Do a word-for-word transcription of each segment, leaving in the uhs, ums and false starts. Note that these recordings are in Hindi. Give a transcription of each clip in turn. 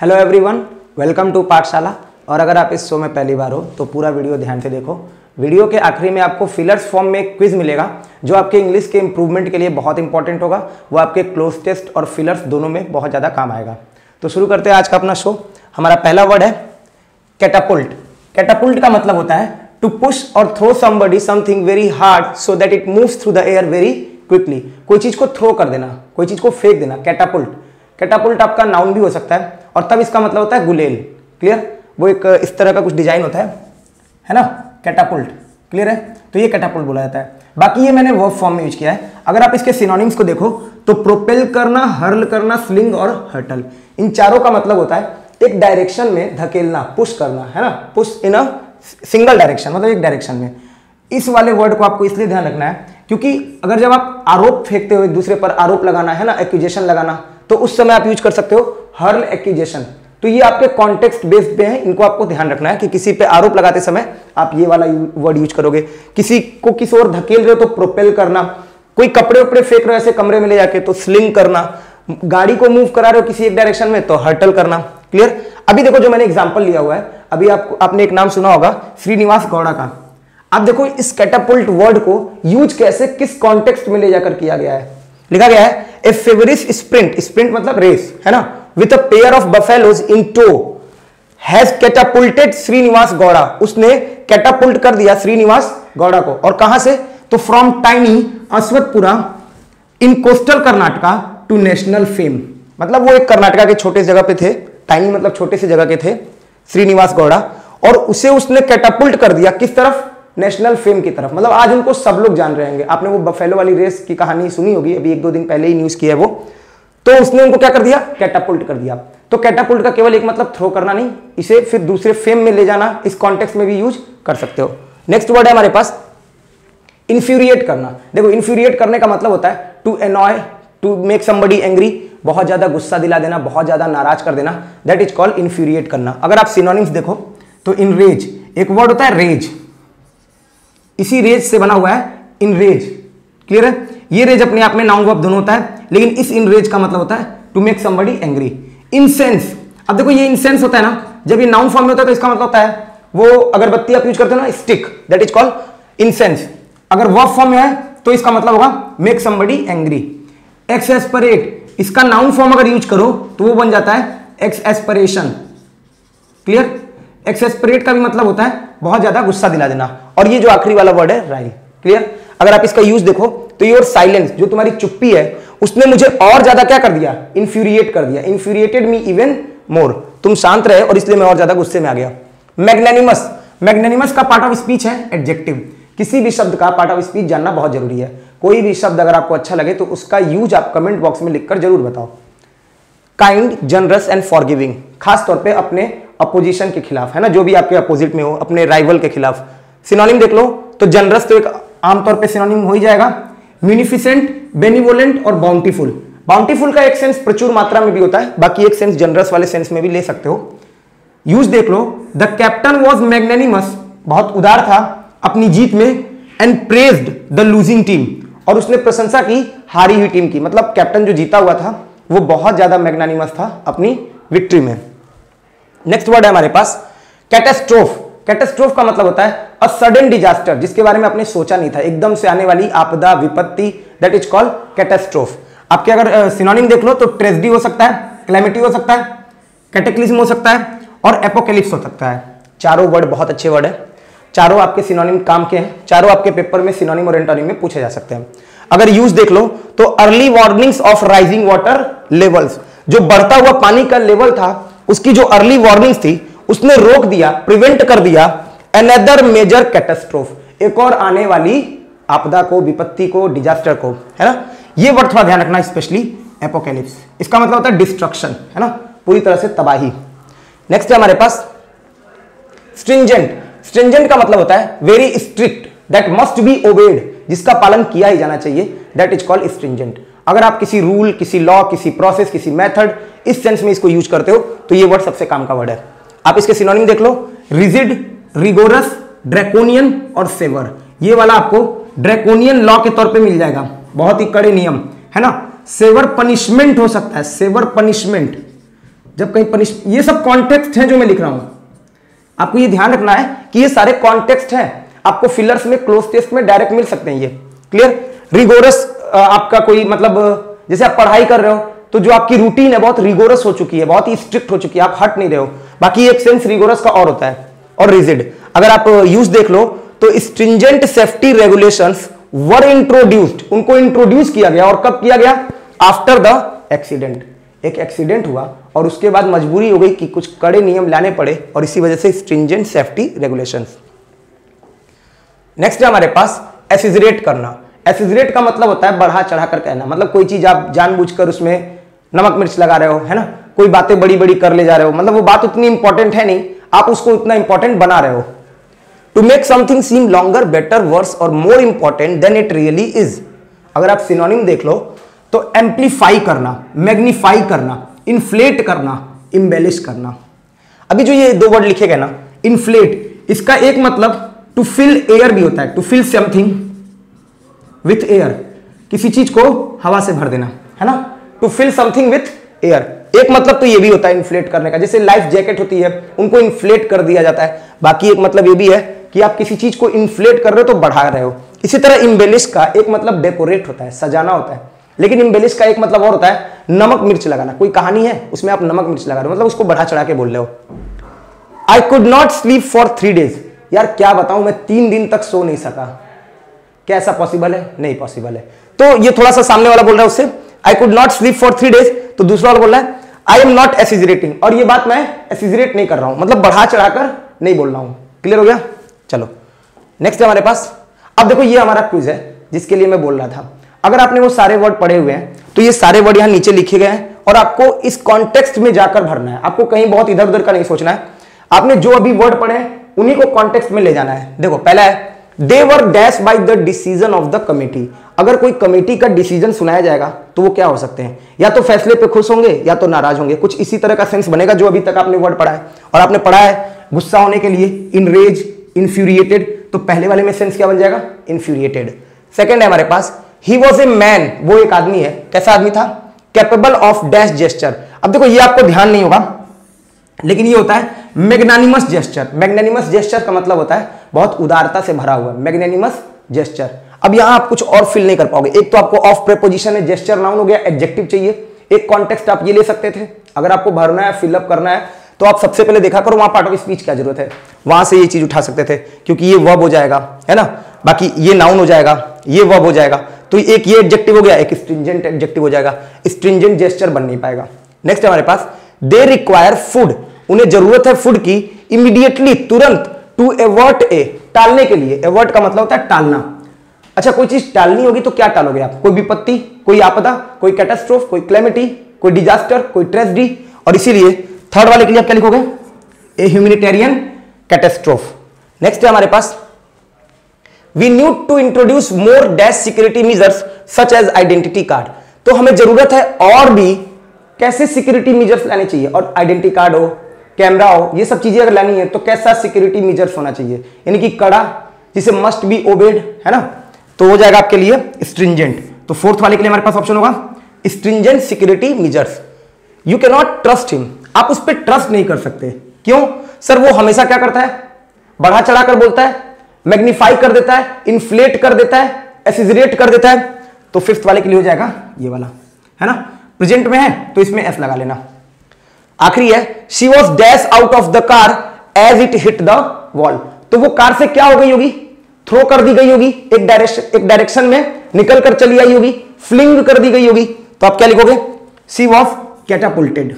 हेलो एवरीवन, वेलकम टू पाठशाला। और अगर आप इस शो में पहली बार हो तो पूरा वीडियो ध्यान से देखो। वीडियो के आखिरी में आपको फिलर्स फॉर्म में एक क्विज मिलेगा जो आपके इंग्लिश के इम्प्रूवमेंट के लिए बहुत इंपॉर्टेंट होगा। वो आपके क्लोज टेस्ट और फिलर्स दोनों में बहुत ज़्यादा काम आएगा। तो शुरू करते हैं आज का अपना शो। हमारा पहला वर्ड है कैटापुल्ट। कैटापुल्ट का मतलब होता है टू पुश और throw somebody something very hard so that it moves through the air very quickly. कोई चीज़ को थ्रो कर देना, कोई चीज़ को फेंक देना, कैटापुल्ट। कैटापुल्ट आपका नाउन भी हो सकता है और तब इसका मतलब होता है गुलेल। क्लियर? वो एक इस तरह का कुछ डिजाइन होता है, है ना, कैटापुल्ट। क्लियर है? तो ये कैटापुल्ट बोला जाता है। बाकी ये मैंने वर्ब फॉर्म में यूज किया है। अगर आप इसके सिनोनिम्स को देखो तो प्रोपेल करना, हर्ल करना, स्लिंग और हर्टल, इन चारों का मतलब होता है एक डायरेक्शन में धकेलना, पुश करना, है ना, push in a single direction, मतलब एक डायरेक्शन में। इस वाले वर्ड को आपको इसलिए ध्यान रखना है क्योंकि अगर जब आप आरोप फेंकते हो, एक दूसरे पर आरोप लगाना, है ना, एक्यूजेशन लगाना, तो उस समय आप यूज कर सकते हो हर्ल एक्यूजेशन। तो ये आपके कॉन्टेक्स्ट बेस्ड पे है, इनको आपको ध्यान रखना है कि किसी पे आरोप लगाते समय आप ये वाला वर्ड यूज करोगे। किसी को किसी और धकेल रहे हो तो प्रोपेल करना, कोई कपड़े उपड़े फेंक रहे हो ऐसे कमरे में ले जाके तो स्लिंग करना, गाड़ी को मूव करा रहे हो किसी एक डायरेक्शन में तो हर्टल करना। क्लियर? अभी देखो जो मैंने एग्जाम्पल लिया हुआ है, अभी आप, आपने एक नाम सुना होगा श्रीनिवास गौड़ा का। आप देखो इस कैटापुल्ट वर्ड को यूज कैसे, किस कॉन्टेक्स्ट में ले जाकर किया गया है। लिखा गया है ए फेवरिश स्प्रिंट, स्प्रिंट मतलब रेस, है ना, with a pair of buffaloes in tow has catapulted Srinivas Gowda. उसने कैटापुल्ट कर दिया श्रीनिवास गौड़ा को। और कहां से? तो from tiny Aswathpura in coastal Karnataka to national fame. मतलब वो एक कर्नाटका के छोटे जगह पे थे, टाइनी मतलब छोटे से जगह के थे श्रीनिवास गौड़ा, और उसे उसने कैटापुल्ट कर दिया किस तरफ? नेशनल फेम की तरफ। मतलब आज उनको सब लोग जान रहे होंगे। आपने वो बफेलो वाली रेस की कहानी सुनी होगी, अभी एक दो दिन पहले ही न्यूज की है वो। तो उसने उनको क्या कर दिया? कैटापुल्ट कर दिया। तो कैटापुल्ट का केवल एक मतलब थ्रो करना नहीं, इसे फिर दूसरे फेम में ले जाना, इस कॉन्टेक्स्ट में भी यूज कर सकते हो। नेक्स्ट वर्ड है हमारे पास इन्फ्यूरिएट करना। देखो इन्फ्यूरिएट करने का मतलब होता है to annoy, to make somebody angry, बहुत ज्यादा गुस्सा दिला देना, बहुत ज्यादा नाराज कर देना, दैट इज कॉल्ड इन्फ्यूरिएट करना। अगर आप सिनोनिम्स देखो तो इनरेज, एक वर्ड होता है रेज, इसी रेज से बना हुआ है इनरेज। क्लियर है? ये रेज अपने आप में नाउन वर्ब दोनों होता है, लेकिन इस इनरेज का मतलब होता है to make somebody angry. Incense, अब देखो ये इनसेंस होता है ना, जब ये नाउन फॉर्म में होता है तो इसका मतलब होता है वो अगरबत्ती आप यूज करते हो ना, stick, that is called incense. अगर वर्ब फॉर्म में है तो इसका मतलब होगा मेक समबडी एंग्री। एक्सएस्परेट, इसका नाउन फॉर्म अगर यूज करो तो वो बन जाता है एक्सएस्परेशन। क्लियर? एक्सएस्परेट का भी मतलब होता है बहुत ज्यादा गुस्सा दिला देना। और ये जो आखिरी वाला वर्ड है राय। क्लियर? अगर आप इसका यूज देखो तो योर साइलेंस, जो तुम्हारी चुप्पी है, उसने मुझे और ज्यादा क्या कर दिया? इन्फ्यूरिएट कर दिया। इन्फ्यूरिएटेड मी इवन मोर, तुम शांत रहे और इसलिए मैं और ज्यादा गुस्से में आ गया। मैग्नानिमस, मैग्नानिमस का पार्ट ऑफ स्पीच है एडजेक्टिव। किसी भी शब्द का पार्ट ऑफ स्पीच जानना बहुत जरूरी है। कोई भी शब्द अगर आपको अच्छा लगे तो उसका यूज आप कमेंट बॉक्स में लिखकर जरूर बताओ। काइंड, जनरस एंड फॉरगिविंग, खासतौर पर अपने अपोजिशन के खिलाफ, है ना, जो भी आपके अपोजिट में हो, अपने राइवल के खिलाफ। सिनोनिम देख लो तो जनरस तो एक आमतौर पे सिनोनिम हो ही जाएगा। munificent, benevolent और bountiful। bountiful का एक सेंस प्रचुर मात्रा में भी होता है, बाकी एक सेंस जनरस वाले सेंस में भी ले सकते हो। यूज देख लो, द कैप्टन वॉज मैग्नेनिमस, बहुत उदार था अपनी जीत में, and praised the losing team, और उसने प्रशंसा की हारी हुई टीम की। मतलब कैप्टन जो जीता हुआ था वो बहुत ज्यादा मैग्नेनिमस था अपनी विक्ट्री में। नेक्स्ट वर्ड है हमारे पास कैटास्ट्रोफ। कैटास्ट्रोफ का मतलब होता है अ सडन डिजास्टर, जिसके बारे में आपने सोचा नहीं था, एकदम से आने वाली आपदा, विपत्ति, दैट इज कॉल्ड कैटास्ट्रोफ। आपके अगर सिनोनिम uh, देख लो तो ट्रेजेडी हो सकता है, क्लेमिटी हो सकता है, कैटेक्लिज्म हो सकता है और एपोकैलिप्स हो सकता है। चारों वर्ड बहुत अच्छे वर्ड है, चारों आपके सिनोनिम काम के हैं, चारों आपके पेपर में सिनोनिम और एंटोनिम में पूछे जा सकते हैं। अगर यूज देख लो तो early warnings of rising water levels, जो बढ़ता हुआ पानी का लेवल था उसकी जो अर्ली वार्निंग थी उसने रोक दिया, प्रिवेंट कर दिया अनदर मेजर कैटास्ट्रोफ, एक और आने वाली आपदा को, विपत्ति को, डिजास्टर को, है ना। ये वर्ड थोड़ा ध्यान रखना, स्पेशली एपोकैलिप्स, इसका मतलब होता है डिस्ट्रक्शन, है ना, पूरी तरह से तबाही। नेक्स्ट है हमारे पास स्ट्रिंजेंट। स्ट्रिंजेंट का मतलब होता है very strict, that must be obeyed, जिसका पालन किया ही जाना चाहिए, दैट इज कॉल्ड स्ट्रिंजेंट। अगर आप किसी रूल, किसी लॉ, किसी प्रोसेस, किसी मेथड, इस सेंस में इसको यूज करते हो तो ये वर्ड सबसे काम का वर्ड है। आप इसके सिनोनिम देख लो, रिजिड, रिगोरस, ड्रैकोनियन और सेवर। ये वाला आपको ड्रैकोनियन लॉ के तौर पे मिल जाएगा, बहुत ही कड़े नियम, है ना। सेवर पनिशमेंट हो सकता है, सेवर पनिशमेंट, जब कहीं पनिश, ये सब कॉन्टेक्स्ट हैं जो मैं लिख रहा हूं, आपको ये ध्यान रखना है कि ये सारे कॉन्टेक्स्ट हैं, आपको फिलर्स में क्लोज टेस्ट में डायरेक्ट मिल सकते हैं ये, क्लियर। रिगोरस आपका कोई मतलब, जैसे आप पढ़ाई कर रहे हो तो जो आपकी रूटीन है बहुत रिगोरस हो चुकी है, बहुत ही स्ट्रिक्ट हो चुकी है, आप हट नहीं रहे हो। बाकी एक सेंस रिगोरस का और होता है, और रिजिड। अगर आप यूज देख लो तो stringent safety regulations were introduced, उनको इंट्रोड्यूस किया गया, और कब किया गया, आफ्टर द एक्सीडेंट। एक एक्सीडेंट हुआ और उसके बाद मजबूरी हो गई कि कुछ कड़े नियम लाने पड़े, और इसी वजह से स्ट्रिंजेंट सेफ्टी रेगुलेशंस। नेक्स्ट है हमारे पास एसेजरेट करना। एसेजरेट का मतलब होता है बढ़ा चढ़ा कर कहना, मतलब कोई चीज आप जानबूझकर उसमें नमक मिर्च लगा रहे हो, है ना, कोई बातें बड़ी बड़ी कर ले जा रहे हो, मतलब वो बात उतनी इंपॉर्टेंट है नहीं, आप उसको उतना इंपॉर्टेंट बना रहे हो। To make something seem longer, better, worse और more important than it really is. अगर आप सिनोनिम देख लो तो एम्प्लीफाई करना, मैग्नीफाई करना, इन्फ्लेट करना, इम्बेलिश करना। अभी जो ये दो वर्ड लिखे गए ना, इन्फ्लेट, इसका एक मतलब टू फिल एयर भी होता है, to fill something with air, किसी चीज को हवा से भर देना, है ना, to fill something with air. एक मतलब तो ये भी होता है इन्फ्लेट करने का, जैसे लाइफ जैकेट होती है उनको इन्फ्लेट कर दिया जाता है। बाकी एक मतलब ये भी है कि आप किसी चीज को इन्फ्लेट कर रहे हो तो बढ़ा रहे हो। इसी तरह इम्बेलिश का एक मतलब डेकोरेट होता है, सजाना होता है, लेकिन इम्बेलिश का एक मतलब और होता है नमक मिर्च लगाना। कोई कहानी है उसमें आप नमक मिर्च लगा रहे हो, मतलब उसको बढ़ा चढ़ा के बोल रहे हो। I could not sleep for three days, यार क्या बताऊं, मैं तीन दिन तक सो नहीं सका। क्या ऐसा पॉसिबल है? नहीं पॉसिबल है। तो ये थोड़ा सा सामने वाला बोल रहा है उससे I could not sleep for three days, तो दूसरा वाला बोल रहा है आई एम नॉट एसेजरेटिंग, और ये बात मैं एसेजरेट नहीं कर रहा हूं, मतलब बढ़ा चढ़ाकर नहीं बोल रहा हूं। क्लियर हो गया? चलो नेक्स्ट है हमारे पास। अब देखो ये हमारा क्विज है जिसके लिए मैं बोल रहा था। अगर आपने वो सारे वर्ड पढ़े हुए हैं तो ये सारे वर्ड यहाँ नीचे लिखे गए हैं, और आपको इस कॉन्टेक्स्ट में जाकर भरना है, आपको कहीं बहुत इधर उधर का नहीं सोचना है। आपने जो अभी वर्ड पढ़े हैं उन्हीं को कॉन्टेक्स्ट में ले जाना है। देखो पहला है they were dash by the decision of the committee. अगर कोई कमेटी का डिसीजन सुनाया जाएगा तो वो क्या हो सकते हैं, या तो फैसले पे खुश होंगे या तो नाराज होंगे, कुछ इसी तरह का सेंस बनेगा जो अभी तक आपने वर्ड पढ़ा है। और आपने पढ़ा है गुस्सा होने के लिए इनरेज, इन्फ्यूरिएटेड, तो पहले वाले में सेंस क्या बन जाएगा, इन्फ्यूरिएटेड। सेकेंड है हमारे पास ही वॉज ए मैन, वो एक आदमी है। कैसा आदमी था, कैपेबल ऑफ डैश जेस्चर। अब देखो ये आपको ध्यान नहीं होगा, लेकिन ये होता है मैग्नानिमस जेस्चर। मैग्नानिमस जेस्चर का मतलब होता है बहुत उदारता से भरा हुआ, मैग्नानिमस जेस्चर। अब यहां आप कुछ और फील नहीं कर पाओगे, एक तो आपको ऑफ प्रेपोजिशन है, जेस्चर नाउन हो गया, एडजेक्टिव चाहिए, एक कॉन्टेक्स्ट आप ये ले सकते थे। अगर आपको भरना है, फिलअप करना है, तो आप सबसे पहले देखा करो वहां पार्ट ऑफ स्पीच क्या जरूरत है, वहां से ये चीज उठा सकते थे, क्योंकि ये वर्ब हो जाएगा, है ना, बाकी ये नाउन हो जाएगा, ये वर्ब हो जाएगा, तो एक ये एडजेक्टिव हो गया, एक स्ट्रिंजेंट एडजेक्टिव हो जाएगा, स्ट्रिंजेंट जेस्चर बन नहीं पाएगा। नेक्स्ट हमारे पास दे रिक्वायर फूड, उन्हें जरूरत है फूड की, इमीडिएटली, तुरंत, टू एवर्ट ए, टालने के लिए। एवर्ट का मतलब होता है टालना। अच्छा कोई चीज टालनी होगी तो क्या टालोगे आप, कोई विपत्ति, कोई आपदा, कोई कैटास्ट्रोफ, कोई क्लेमिटी, कोई डिजास्टर, कोई ट्रेजेडी, और इसीलिए थर्ड वाले के लिए आप क्या लिखोगे, ए ह्यूमैनिटेरियन कैटास्ट्रोफ। नेक्स्ट है हमारे पास we need to introduce more dash security measures such as identity card, तो हमें जरूरत है और भी कैसे सिक्योरिटी मेजर्स लाने चाहिए, और आइडेंटिटी कार्ड हो, कैमरा हो, ये सब चीजें अगर लानी है तो कैसा सिक्योरिटी मेजर्स होना चाहिए, यानी कि कड़ा, जिसे मस्ट बी ओबेड, है ना, तो हो जाएगा आपके लिए स्ट्रिंजेंट। तो फोर्थ वाले के लिए हमारे पास ऑप्शन होगा stringent security measures. You can not trust him, आप उस पर ट्रस्ट नहीं कर सकते। क्यों सर, वो हमेशा क्या करता है, बढ़ा चढ़ा कर बोलता है, मैग्नीफाई कर देता है, इन्फ्लेट कर देता है, एसेजरेट कर देता है। तो फिफ्थ वाले के लिए हो जाएगा ये वाला, है ना, प्रेजेंट में है तो इसमें एफ लगा लेना। आखिरी है she was dash out of the car as it hit the wall, तो वो कार से क्या हो गई होगी, थ्रो कर दी गई होगी, एक डायरेक्शन एक डायरेक्शन में निकल कर चली आई होगी, फ्लिंग कर दी गई होगी। तो आप क्या लिखोगे, शी वॉज कैटापुल्टेड।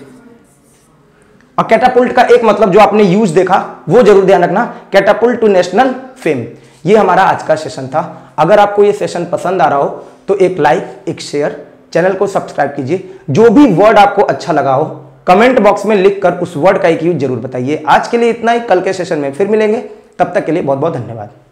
और कैटापुल्ट का एक मतलब जो आपने यूज देखा वो जरूर ध्यान रखना, कैटापुल्ट टू नेशनल फेम। ये हमारा आज का सेशन था। अगर आपको ये सेशन पसंद आ रहा हो तो एक लाइक, एक शेयर, चैनल को सब्सक्राइब कीजिए। जो भी वर्ड आपको अच्छा लगा हो कमेंट बॉक्स में लिखकर उस वर्ड का एक यूज जरूर बताइए। आज के लिए इतना ही, कल के सेशन में फिर मिलेंगे, तब तक के लिए बहुत बहुत धन्यवाद।